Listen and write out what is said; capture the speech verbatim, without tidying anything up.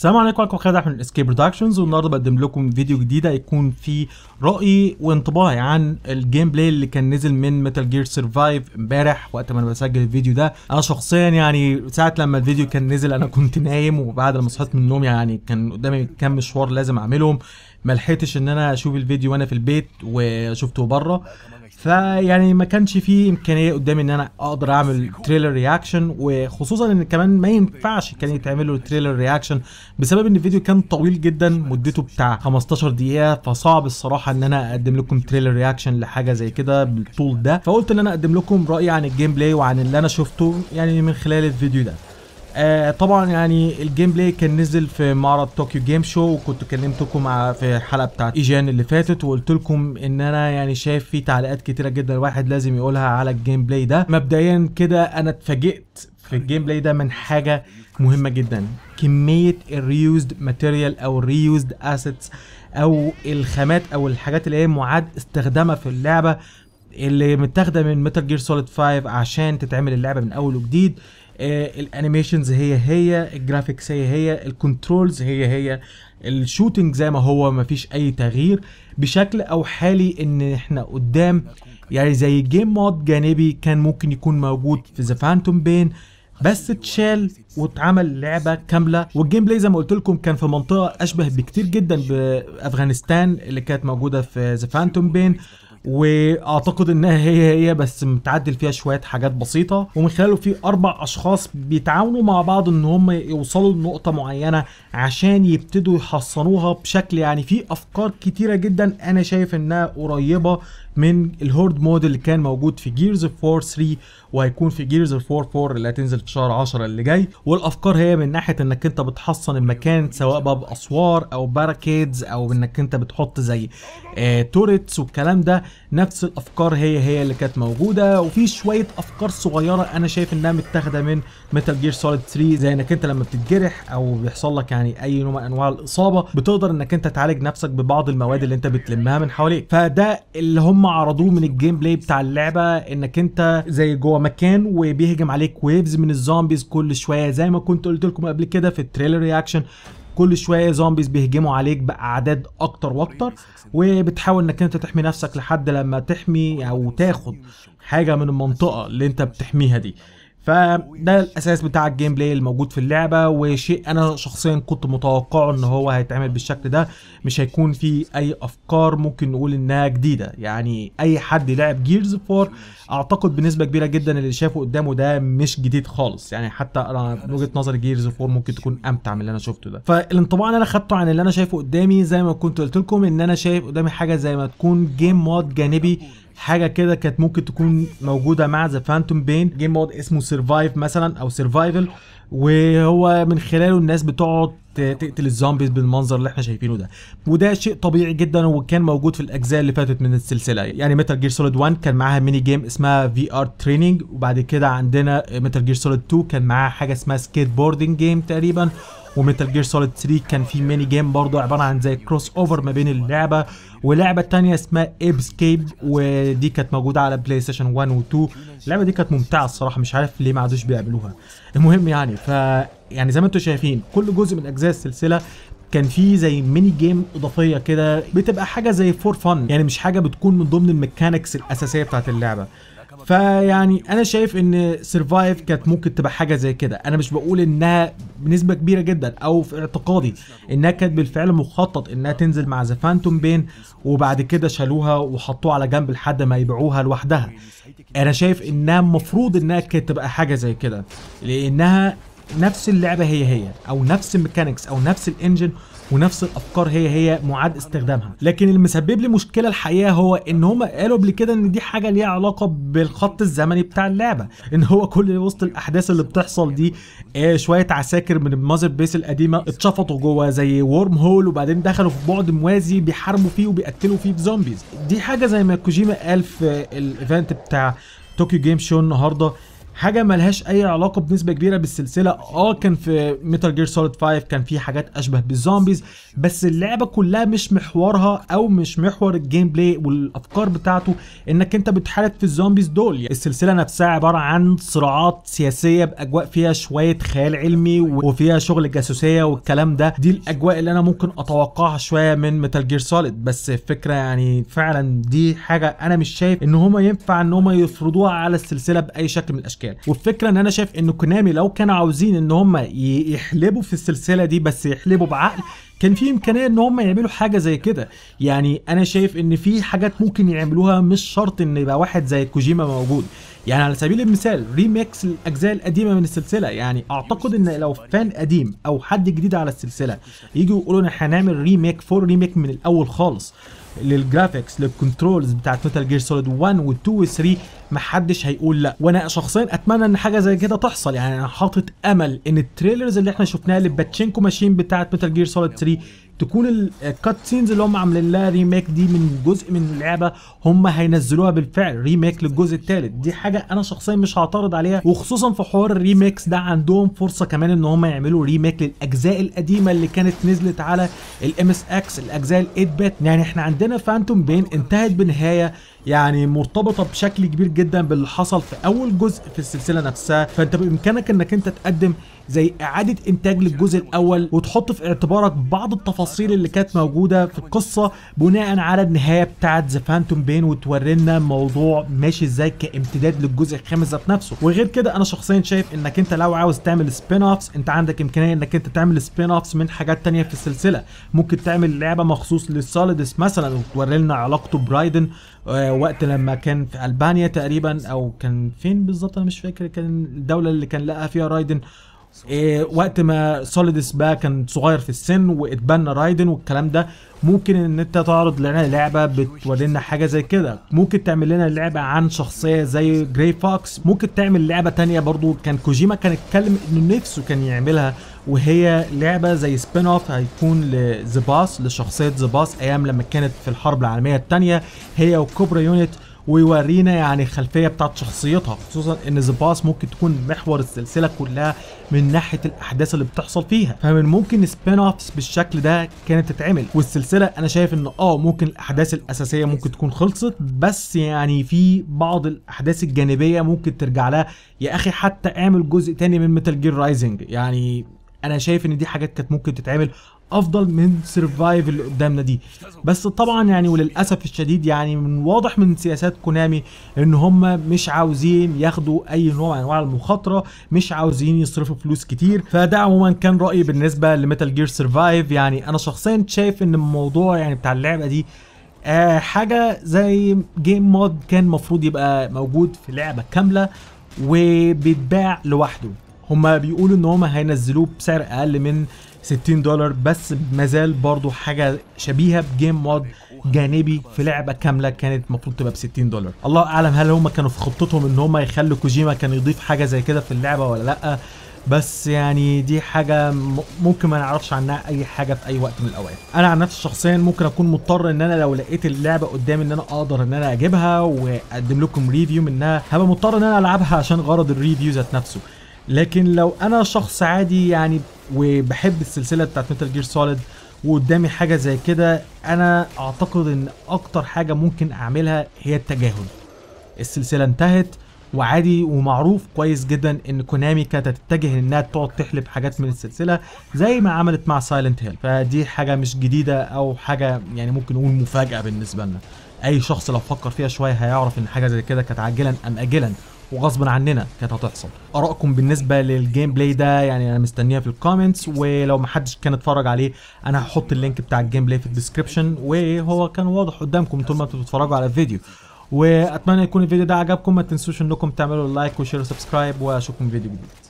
السلام عليكم وعليكم خالد احمد من اسكيب برودكشنز، والنهارده بقدم لكم فيديو جديد هيكون فيه رايي وانطباعي عن الجيم بلاي اللي كان نزل من ميتال جير سرفايف امبارح. وقت ما انا بسجل الفيديو ده انا شخصيا يعني ساعه لما الفيديو كان نزل انا كنت نايم، وبعد لما صحيت من النوم يعني كان قدامي كام مشوار لازم اعملهم، ما لحقتش ان انا اشوف الفيديو وانا في البيت وشفته بره، فيعني ما كانش فيه امكانيه قدامي ان انا اقدر اعمل تريلر رياكشن، وخصوصا ان كمان ما ينفعش كان يتعملوا تريلر رياكشن بسبب ان الفيديو كان طويل جدا، مدته بتاع خمستاشر دقيقه، فصعب الصراحه ان انا اقدم لكم تريلر رياكشن لحاجه زي كده بالطول ده. فقلت ان انا اقدم لكم رايي عن الجيم بلاي وعن اللي انا شفته يعني من خلال الفيديو ده. آه طبعا يعني الجيم بلاي كان نزل في معرض طوكيو جيم شو، وكنت كلمتكم في الحلقه بتاعت ايجان اللي فاتت وقلت لكم ان انا يعني شايف في تعليقات كتيره جدا الواحد لازم يقولها على الجيم بلاي ده. مبدئيا كده انا اتفاجئت في الجيم بلاي ده من حاجه مهمه جدا، كميه الريوزد ماتيريال او الريوزد اسيتس او الخامات او الحاجات اللي هي معاد استخدامها في اللعبه اللي متاخده من ميتال جير سوليد خمسة عشان تتعمل اللعبه من اول وجديد. الانيميشنز هي هي، الجرافيكس هي هي، الكنترولز هي هي، الشوتنج زي ما هو، مفيش اي تغيير بشكل او حالي. ان احنا قدام يعني زي جيم مود جانبي كان ممكن يكون موجود في ذا فانتوم بين، بس اتشال واتعمل لعبه كامله. والجيم بلاي زي ما قلت لكم كان في منطقه اشبه بكتير جدا بافغانستان اللي كانت موجوده في ذا فانتوم بين، واعتقد انها هي هي بس متعدل فيها شويه حاجات بسيطه، ومن خلاله في اربع اشخاص بيتعاونوا مع بعض ان هم يوصلوا لنقطه معينه عشان يبتدوا يحصنوها بشكل يعني في افكار كتيره جدا انا شايف انها قريبه من الهورد مود اللي كان موجود في جيرز فور ثلاثة، وهيكون في جيرز فور أربعة اللي هتنزل في شهر عشرة اللي جاي. والافكار هي من ناحيه انك انت بتحصن المكان سواء بقى باسوار او باركيدز او انك انت بتحط زي آه توريتس والكلام ده، نفس الافكار هي هي اللي كانت موجوده. وفي شويه افكار صغيره انا شايف انها متاخده من ميتال جير سوليد ثلاثة، زي انك انت لما بتتجرح او بيحصل لك يعني اي نوع من انواع الاصابه بتقدر انك انت تعالج نفسك ببعض المواد اللي انت بتلمها من حواليك. فده اللي هم عرضوه من الجيم بلاي بتاع اللعبه، انك انت زي جوه مكان وبيهجم عليك ويفز من الزومبيز كل شويه، زي ما كنت قلت لكم قبل كده في التريلر رياكشن كل شويه زومبيز بيهجموا عليك باعداد اكتر واكتر، وبتحاول انك انت تحمي نفسك لحد لما تحمي او تاخد حاجه من المنطقه اللي انت بتحميها دي. فده الاساس بتاع الجيم بلاي الموجود في اللعبه، وشيء انا شخصيا كنت متوقعه ان هو هيتعمل بالشكل ده، مش هيكون فيه اي افكار ممكن نقول انها جديده. يعني اي حد لعب جيرز فور اعتقد بنسبه كبيره جدا اللي شافه قدامه ده مش جديد خالص، يعني حتى انا من وجهه نظري جيرز فور ممكن تكون امتع من اللي انا شفته ده. فالانطباع اللي انا خدته عن اللي انا شايفه قدامي زي ما كنت قلت لكم ان انا شايف قدامي حاجه زي ما تكون جيم مود جانبي، حاجه كده كانت ممكن تكون موجوده مع ذا فانتوم بين، جيم مود اسمه سرفايف مثلا او سرفايفل، وهو من خلاله الناس بتقعد تقتل الزومبيز بالمنظر اللي احنا شايفينه ده، وده شيء طبيعي جدا وكان موجود في الاجزاء اللي فاتت من السلسله. يعني ميتال جير سوليد واحد كان معاها ميني جيم اسمها في ار تريننج، وبعد كده عندنا ميتال جير سوليد اتنين كان معاها حاجه اسمها سكيت بوردنج جيم تقريبا، وميتال جير سوليد ثلاثة كان في ميني جيم برضه عباره عن زي كروس اوفر ما بين اللعبه ولعبه ثانيه اسمها اسكيب، ودي كانت موجوده على بلاي ستيشن واحد و2. اللعبه دي كانت ممتعه الصراحه، مش عارف ليه ما عادوش بيعملوها. المهم يعني ف يعني زي ما انتم شايفين كل جزء من اجزاء السلسله كان في زي ميني جيم اضافيه كده، بتبقى حاجه زي فور فن، يعني مش حاجه بتكون من ضمن الميكانكس الاساسيه بتاعت اللعبه. فيعني انا شايف ان سرفايف كانت ممكن تبقى حاجه زي كده. انا مش بقول انها بنسبه كبيره جدا او في اعتقادي انها كانت بالفعل مخطط انها تنزل مع ذا فانتوم بين، وبعد كده شالوها وحطوها على جنب لحد ما يبيعوها لوحدها. انا شايف انها المفروض انها كانت تبقى حاجه زي كده، لانها نفس اللعبه هي هي، او نفس الميكانكس او نفس الانجن ونفس الافكار هي هي معاد استخدامها. لكن اللي مسبب لي مشكله الحقيقه هو ان هم قالوا قبل كده ان دي حاجه ليها علاقه بالخط الزمني بتاع اللعبه، ان هو كل وسط الاحداث اللي بتحصل دي آه شويه عساكر من الماذر بيس القديمه اتشفطوا جوه زي وورم هول، وبعدين دخلوا في بعد موازي بيحاربوا فيه وبيقتلوا فيه بزومبيز. دي حاجه زي ما كوجيما قال في الايفنت بتاع طوكيو جيم شو النهارده، حاجه ملهاش اي علاقه بنسبه كبيره بالسلسله. اه كان في ميتال جير سوليد خمسة كان في حاجات اشبه بالزومبيز، بس اللعبه كلها مش محورها او مش محور الجيم بلاي والافكار بتاعته انك انت بتحارب في الزومبيز دول. السلسله نفسها عباره عن صراعات سياسيه باجواء فيها شويه خيال علمي وفيها شغل جاسوسيه والكلام ده. دي الاجواء اللي انا ممكن اتوقعها شويه من ميتال جير سوليد، بس الفكره يعني فعلا دي حاجه انا مش شايف ان هما ينفع ان هما يفرضوها على السلسله باي شكل من الاشكال. والفكره ان انا شايف ان كونامي لو كانوا عاوزين ان هم يحلبوا في السلسله دي بس يحلبوا بعقل، كان في امكانيه ان هم يعملوا حاجه زي كده. يعني انا شايف ان في حاجات ممكن يعملوها، مش شرط ان يبقى واحد زي كوجيما موجود. يعني على سبيل المثال ريميكس الاجزاء القديمه من السلسله، يعني اعتقد ان لو فان قديم او حد جديد على السلسله يجوا يقولوا ان هنعمل ريميك فور ريميك من الاول خالص للجرافيكس للكنترولز بتاعت ميتال جير سوليد واحد و اتنين و تلاتة، محدش هيقول لا. وانا شخصيا اتمنى ان حاجه زي كده تحصل. يعني انا حاطط امل ان التريلرز اللي احنا شفناها للباتشينكو ماشين بتاعت ميتال جير سوليد تلاتة تكون الكات سينز اللي هم عاملين لها ريميك دي من جزء من اللعبه هم هينزلوها بالفعل ريميك للجزء الثالث. دي حاجه انا شخصيا مش هعترض عليها، وخصوصا في حوار الريميكس ده عندهم فرصه كمان ان هم يعملوا ريميك للاجزاء القديمه اللي كانت نزلت على الام اس اكس، الاجزاء ال تمانية بت. يعني احنا عندنا فانتوم بين انتهت بنهايه يعني مرتبطه بشكل كبير جدا باللي حصل في اول جزء في السلسله نفسها، فانت بامكانك انك انت تقدم زي اعاده انتاج للجزء الاول وتحط في اعتبارك بعض التفاصيل اللي كانت موجوده في القصه بناء على النهايه بتاعه ذا فانتوم بين، وتورينا الموضوع ماشي ازاي كامتداد للجزء الخامس ذات نفسه. وغير كده انا شخصيا شايف انك انت لو عاوز تعمل سبين اوفس انت عندك امكانيه انك انت تعمل سبين اوفس من حاجات ثانيه في السلسله. ممكن تعمل لعبه مخصوص للسوليدس مثلا وتورينا علاقته برايدن وقت لما كان في البانيا تقريبا، او كان فين بالظبط انا مش فاكر كان الدوله اللي كان لقى فيها رايدن، إيه وقت ما سوليدس بقى كان صغير في السن واتبنى رايدن والكلام ده. ممكن ان انت تعرض لنا لعبه بتوري لنا حاجه زي كده. ممكن تعمل لنا لعبه عن شخصيه زي جراي فوكس. ممكن تعمل لعبه ثانيه برضو كان كوجيما كان اتكلم انه نفسه كان يعملها، وهي لعبه زي سبين اوف هيكون لذا باس، لشخصيه ذا باس ايام لما كانت في الحرب العالميه الثانيه هي وكوبرا يونت، ويورينا يعني الخلفيه بتاعت شخصيتها، خصوصا ان ذا باس ممكن تكون محور السلسله كلها من ناحيه الاحداث اللي بتحصل فيها. فمن ممكن سبين اوفس بالشكل ده كانت تتعمل. والسلسله انا شايف ان اه ممكن الاحداث الاساسيه ممكن تكون خلصت، بس يعني في بعض الاحداث الجانبيه ممكن ترجع لها. يا اخي حتى اعمل جزء تاني من ميتال جير رايزنج، يعني انا شايف ان دي حاجات كانت ممكن تتعمل افضل من سرفايف اللي قدامنا دي. بس طبعا يعني وللاسف الشديد يعني من واضح من سياسات كونامي ان هم مش عاوزين ياخدوا اي نوع من انواع المخاطره، مش عاوزين يصرفوا فلوس كتير. فده عموما كان رايي بالنسبه لميتال جير سرفايف. يعني انا شخصيا شايف ان الموضوع يعني بتاع اللعبه دي آه حاجه زي جيم مود كان المفروض يبقى موجود في لعبه كامله وبيتباع لوحده. هم بيقولوا ان هم هينزلوه بسعر اقل من ستين دولار، بس مازال برضو حاجه شبيهه بجيم مود جانبي في لعبه كامله كانت المفروض تبقى ب ستين دولار. الله اعلم هل هم كانوا في خطتهم ان هم يخلوا كوجيما كان يضيف حاجه زي كده في اللعبه ولا لا، بس يعني دي حاجه ممكن ما نعرفش عنها اي حاجه في اي وقت من الاوقات. انا عن نفسي شخصيا ممكن اكون مضطر ان انا لو لقيت اللعبه قدامي ان انا اقدر ان انا اجيبها واقدم لكم ريفيو منها هبقى مضطر ان انا العبها عشان غرض الريفيو ذات نفسه. لكن لو انا شخص عادي يعني وبحب السلسله بتاعت ميتال جير سوليد وقدامي حاجه زي كده، انا اعتقد ان اكتر حاجه ممكن اعملها هي التجاهل. السلسله انتهت وعادي، ومعروف كويس جدا ان كونامي كانت تتجه انها تقعد تحلب حاجات من السلسله زي ما عملت مع سايلنت هيل، فدي حاجه مش جديده او حاجه يعني ممكن نقول مفاجاه بالنسبه لنا. اي شخص لو فكر فيها شويه هيعرف ان حاجه زي كده كانت عاجلا ام اجلا وغصب عننا كانت هتحصل. ارائكم بالنسبه للجيم بلاي ده يعني انا مستنيها في الكومنتس، ولو ما حدش كان اتفرج عليه انا هحط اللينك بتاع الجيم بلاي في الديسكربشن، وهو كان واضح قدامكم طول ما انتوا بتتفرجوا على الفيديو. واتمنى يكون الفيديو ده عجبكم، ما تنسوش انكم تعملوا لايك وشير وسبسكرايب، واشوفكم في فيديو جديد.